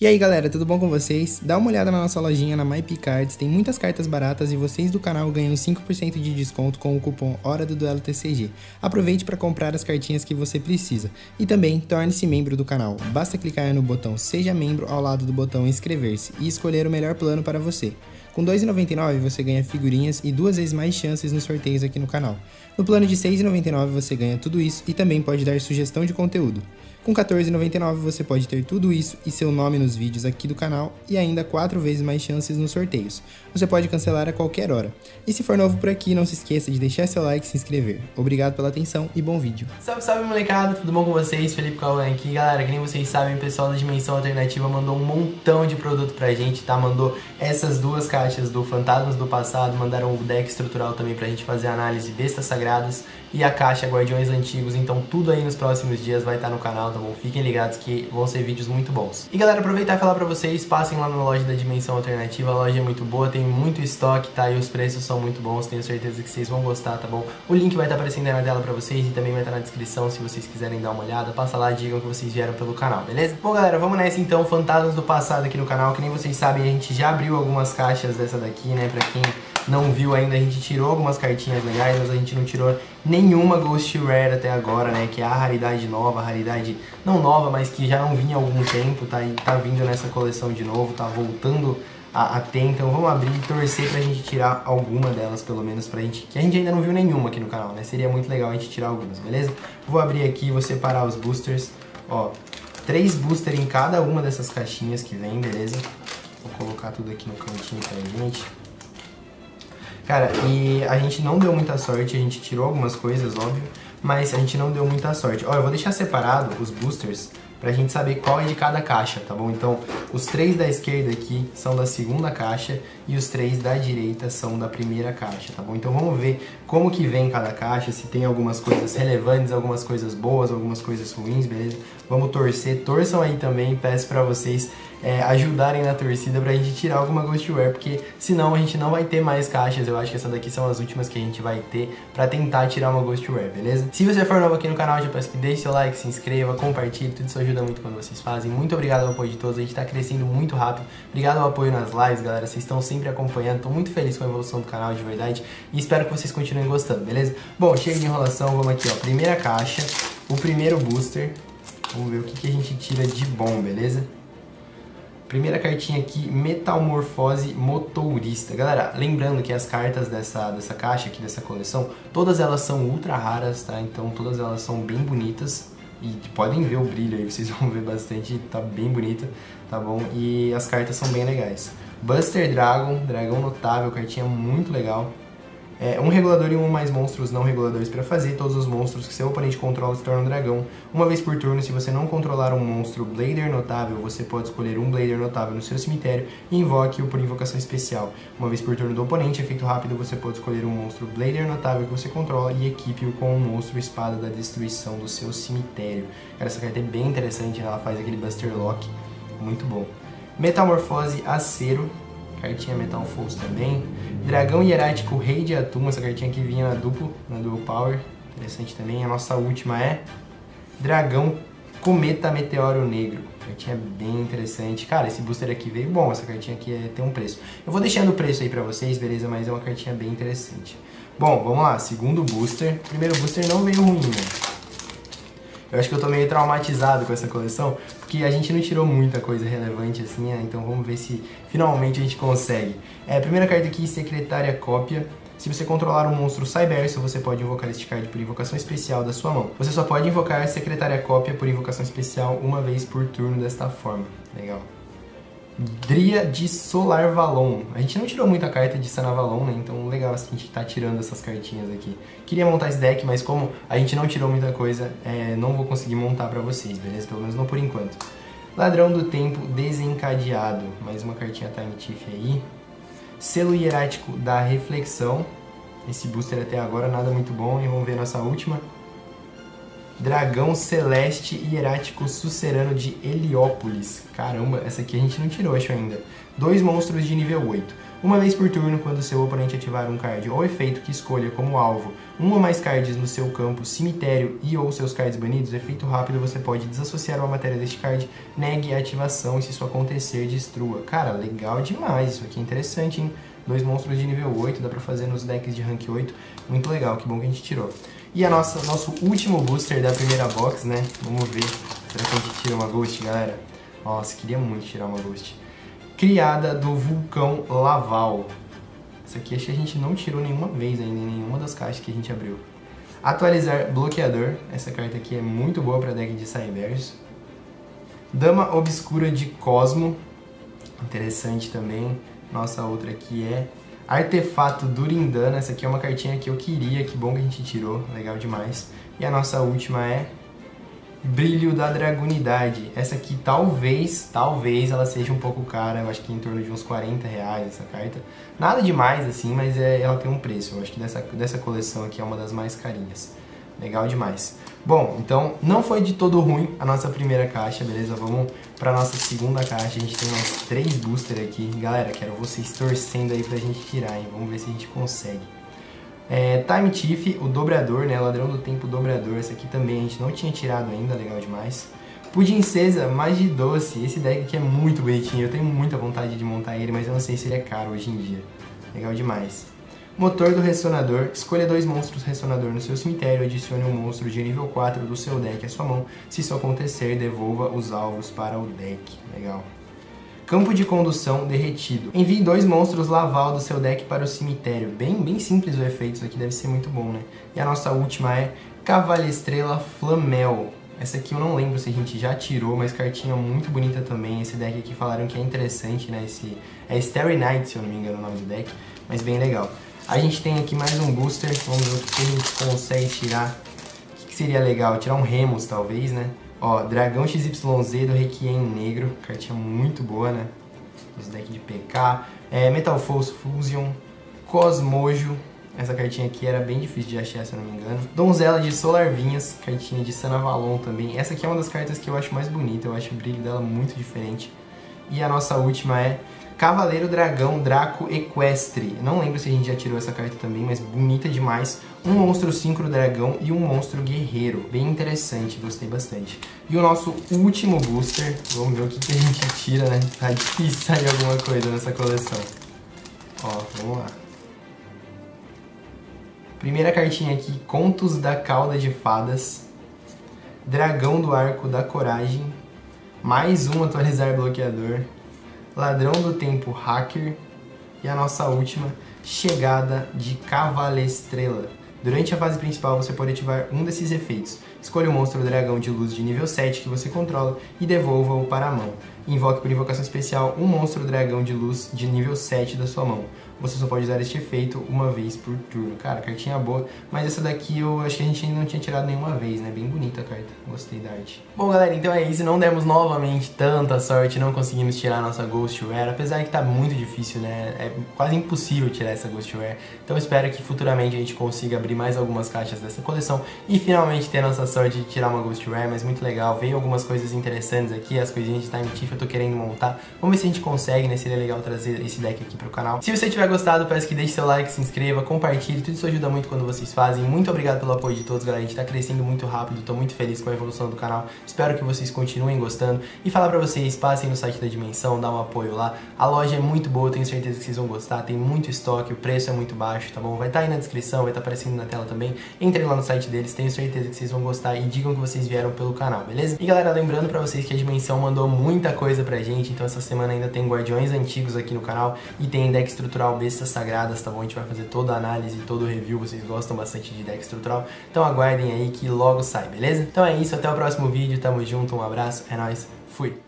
E aí galera, tudo bom com vocês? Dá uma olhada na nossa lojinha na MypCards, tem muitas cartas baratas e vocês do canal ganham 5% de desconto com o cupom HORADODUELOTCG. Aproveite para comprar as cartinhas que você precisa. E também torne-se membro do canal, basta clicar no botão Seja Membro ao lado do botão Inscrever-se e escolher o melhor plano para você. Com R$ 2,99 você ganha figurinhas e duas vezes mais chances nos sorteios aqui no canal. No plano de R$ 6,99 você ganha tudo isso e também pode dar sugestão de conteúdo. Com R$ 14,99 você pode ter tudo isso e seu nome nos vídeos aqui do canal e ainda 4 vezes mais chances nos sorteios. Você pode cancelar a qualquer hora. E se for novo por aqui, não se esqueça de deixar seu like e se inscrever. Obrigado pela atenção e bom vídeo. Salve, salve molecada, tudo bom com vocês? Felipe Cauã aqui. Galera, que nem vocês sabem, o pessoal da Dimensão Alternativa mandou um montão de produto pra gente, tá? Mandou essas duas caixas do Fantasmas do Passado, mandaram o deck estrutural também pra gente fazer a análise Bestas Sagradas e a caixa Guardiões Antigos. Então tudo aí nos próximos dias vai estar no canal, tá bom? Fiquem ligados que vão ser vídeos muito bons. E galera, aproveitar e falar pra vocês, passem lá na loja da Dimensão Alternativa, a loja é muito boa, tem muito estoque, tá? E os preços são muito bons, tenho certeza que vocês vão gostar, tá bom? O link vai estar aparecendo aí na tela pra vocês e também vai estar na descrição se vocês quiserem dar uma olhada, passa lá e digam que vocês vieram pelo canal, beleza? Bom galera, vamos nessa então, Fantasmas do Passado aqui no canal, que nem vocês sabem, a gente já abriu algumas caixas dessa daqui, né? Pra quem não viu ainda, a gente tirou algumas cartinhas legais, mas a gente não tirou nenhuma Ghost Rare até agora, né? Que é a raridade nova, raridade não nova, mas que já não vinha há algum tempo, tá? E tá vindo nessa coleção de novo, tá voltando a ter. Então vamos abrir e torcer pra gente tirar alguma delas, pelo menos pra gente, que a gente ainda não viu nenhuma aqui no canal, né? Seria muito legal a gente tirar algumas, beleza? Vou abrir aqui, vou separar os boosters, ó, 3 boosters em cada uma dessas caixinhas que vem, beleza? Vou colocar tudo aqui no cantinho pra gente. Cara, e a gente não deu muita sorte, a gente tirou algumas coisas, óbvio, mas a gente não deu muita sorte. Ó, eu vou deixar separado os boosters pra gente saber qual é de cada caixa, tá bom? Então, os 3 da esquerda aqui são da segunda caixa e os 3 da direita são da primeira caixa, tá bom? Então vamos ver como que vem cada caixa, se tem algumas coisas relevantes, algumas coisas boas, algumas coisas ruins, beleza? Vamos torcer, torçam aí também, peço pra vocês ajudarem na torcida pra gente tirar alguma Ghost Rare, porque senão a gente não vai ter mais caixas. Eu acho que essa daqui são as últimas que a gente vai ter pra tentar tirar uma Ghost Rare, beleza? Se você for novo aqui no canal, já peço que deixe seu like, se inscreva, compartilhe, tudo isso ajuda muito quando vocês fazem. Muito obrigado ao apoio de todos, a gente tá crescendo muito rápido. Obrigado ao apoio nas lives, galera, vocês estão sempre acompanhando, tô muito feliz com a evolução do canal, de verdade, e espero que vocês continuem gostando, beleza? Bom, chega de enrolação, vamos aqui, ó, primeira caixa, o primeiro booster, vamos ver o que, a gente tira de bom, beleza? Primeira cartinha aqui, Metamorfose Motorista. Galera, lembrando que as cartas dessa caixa aqui, dessa coleção, todas elas são ultra raras, tá? Então todas elas são bem bonitas. E podem ver o brilho aí, vocês vão ver bastante, tá bem bonita, tá bom? E as cartas são bem legais. Buster Dragon, Dragão Notável, cartinha muito legal. É, um regulador e um ou mais monstros não reguladores para fazer. Todos os monstros que seu oponente controla se tornam dragão. Uma vez por turno, se você não controlar um monstro Blader Notável, você pode escolher um Blader Notável no seu cemitério e invoque-o por invocação especial. Uma vez por turno do oponente, efeito rápido, você pode escolher um monstro Blader Notável que você controla e equipe-o com um monstro Espada da Destruição do seu cemitério. Cara, essa carta é bem interessante, ela faz aquele Buster Lock, muito bom. Metamorfose Acero. Cartinha Metal Force também. Dragão Hierático Rei de Atum. Essa cartinha aqui vinha na Dual Power. Interessante também. A nossa última é Dragão Cometa Meteoro Negro. Cartinha bem interessante. Cara, esse booster aqui veio bom. Essa cartinha aqui tem um preço. Eu vou deixando o preço aí pra vocês, beleza? Mas é uma cartinha bem interessante. Bom, vamos lá. Segundo booster. Primeiro booster não veio ruim, né? Eu acho que eu tô meio traumatizado com essa coleção, porque a gente não tirou muita coisa relevante assim, né? Então vamos ver se finalmente a gente consegue. Primeira carta aqui, Secretária Cópia. Se você controlar um monstro Cyber, você pode invocar este card por invocação especial da sua mão. Você só pode invocar Secretária Cópia por invocação especial uma vez por turno desta forma. Legal. Dríade de Solar Valon. A gente não tirou muita carta de Sanavalon, né? Então legal assim, a gente tá tirando essas cartinhas aqui. Queria montar esse deck, mas como a gente não tirou muita coisa, não vou conseguir montar pra vocês, beleza? Pelo menos não por enquanto. Ladrão do Tempo Desencadeado. Mais uma cartinha Time Thief aí. Selo Hierático da Reflexão. Esse booster até agora nada muito bom. E vamos ver nossa última. Dragão Celeste Hierático Sucerano de Heliópolis. Caramba, essa aqui a gente não tirou, acho ainda. 2 monstros de nível 8. Uma vez por turno, quando seu oponente ativar um card ou efeito que escolha como alvo, um ou mais cards no seu campo, cemitério e ou seus cards banidos, efeito rápido, você pode desassociar uma matéria deste card, negue a ativação e se isso acontecer, destrua. Cara, legal demais, isso aqui é interessante, hein? 2 monstros de nível 8, dá pra fazer nos decks de rank 8, muito legal, que bom que a gente tirou. E a nosso último booster da primeira box, né? Vamos ver, será que a gente tira uma Ghost, galera? Nossa, queria muito tirar uma Ghost. Criada do Vulcão Laval. Isso aqui acho que a gente não tirou nenhuma vez ainda, em nenhuma das caixas que a gente abriu. Atualizar Bloqueador. Essa carta aqui é muito boa para deck de Cyber. Dama Obscura de Cosmo. Interessante também. Nossa outra aqui é Artefato Durindana. Essa aqui é uma cartinha que eu queria. Que bom que a gente tirou. Legal demais. E a nossa última é Brilho da Dragunidade. Essa aqui talvez ela seja um pouco cara, eu acho que em torno de uns R$40 essa carta. Nada demais assim, mas ela tem um preço, eu acho que dessa coleção aqui é uma das mais carinhas. Legal demais. Bom, então não foi de todo ruim a nossa primeira caixa, beleza? Vamos pra nossa segunda caixa, a gente tem mais 3 boosters aqui. Galera, quero vocês torcendo aí pra gente tirar, hein? Vamos ver se a gente consegue. Time Thief, o dobrador, né? Ladrão do Tempo Dobrador. Essa aqui também a gente não tinha tirado ainda, legal demais. Pudim Cesa, Magia Doce. Esse deck aqui é muito bonitinho, eu tenho muita vontade de montar ele, mas eu não sei se ele é caro hoje em dia. Legal demais. Motor do Ressonador. Escolha 2 monstros Ressonador no seu cemitério, adicione um monstro de nível 4 do seu deck à sua mão. Se isso acontecer, devolva os alvos para o deck. Legal. Campo de Condução Derretido. Envie 2 monstros Laval do seu deck para o cemitério. Bem simples o efeito, isso aqui deve ser muito bom, né? E a nossa última é Cavalestrela Flamel. Essa aqui eu não lembro se a gente já tirou, mas cartinha muito bonita também. Esse deck aqui falaram que é interessante, né? Esse é Starry Night, se eu não me engano o nome do deck, mas bem legal. A gente tem aqui mais um booster, vamos ver o que a gente consegue tirar. O que seria legal? Tirar um Remus, talvez, né? Ó, Dragão XYZ do Requiem Negro, cartinha muito boa, né? Os decks de PK. Metamorfose Fusion, Cosmojo, essa cartinha aqui era bem difícil de achar, se eu não me engano. Donzela de Solar Vinhas, cartinha de Sanavalon também. Essa aqui é uma das cartas que eu acho mais bonita, eu acho o brilho dela muito diferente. E a nossa última é Cavaleiro Dragão Draco Equestre. Não lembro se a gente já tirou essa carta também, mas bonita demais. Um monstro sincro dragão e um monstro guerreiro. Bem interessante, gostei bastante. E o nosso último booster, vamos ver o que a gente tira, né? Tá difícil sair alguma coisa nessa coleção. Ó, vamos lá. Primeira cartinha aqui, Contos da Cauda de Fadas. Dragão do Arco da Coragem. Mais um Atualizar Bloqueador. Ladrão do Tempo Hacker. E a nossa última, Chegada de Cavalestrela. Durante a fase principal, você pode ativar um desses efeitos. Escolha o monstro Dragão de Luz de nível 7 que você controla e devolva-o para a mão. Invoque por invocação especial um monstro Dragão de Luz de nível 7 da sua mão. Você só pode usar este efeito uma vez por turno. Cara, cartinha boa, mas essa daqui eu acho que a gente ainda não tinha tirado nenhuma vez, né? Bem bonita a carta, gostei da arte. Bom, galera, então é isso. Não demos novamente tanta sorte, não conseguimos tirar a nossa Ghost Rare, apesar que tá muito difícil, né? É quase impossível tirar essa Ghost Rare. Então espero que futuramente a gente consiga abrir mais algumas caixas dessa coleção e finalmente ter a nossa sorte de tirar uma Ghost Rare, mas muito legal. Veio algumas coisas interessantes aqui, as coisinhas de Time Thief eu tô querendo montar. Vamos ver se a gente consegue, né? Seria legal trazer esse deck aqui pro canal. Se você tiver gostado, peço que deixe seu like, se inscreva, compartilhe, tudo isso ajuda muito quando vocês fazem. Muito obrigado pelo apoio de todos, galera, a gente tá crescendo muito rápido, tô muito feliz com a evolução do canal, espero que vocês continuem gostando e falar pra vocês, passem no site da Dimensão, dá um apoio lá, a loja é muito boa, tenho certeza que vocês vão gostar, tem muito estoque, o preço é muito baixo, tá bom? Vai estar aí na descrição, vai estar aparecendo na tela também, entrem lá no site deles, tenho certeza que vocês vão gostar e digam que vocês vieram pelo canal, beleza? E galera, lembrando pra vocês que a Dimensão mandou muita coisa pra gente, então essa semana ainda tem Guardiões Antigos aqui no canal e tem deck estrutural Bestas Sagradas, tá bom? A gente vai fazer toda a análise, todo o review, vocês gostam bastante de deck estrutural, então aguardem aí que logo sai, beleza? Então é isso, até o próximo vídeo, tamo junto, um abraço, é nóis, fui!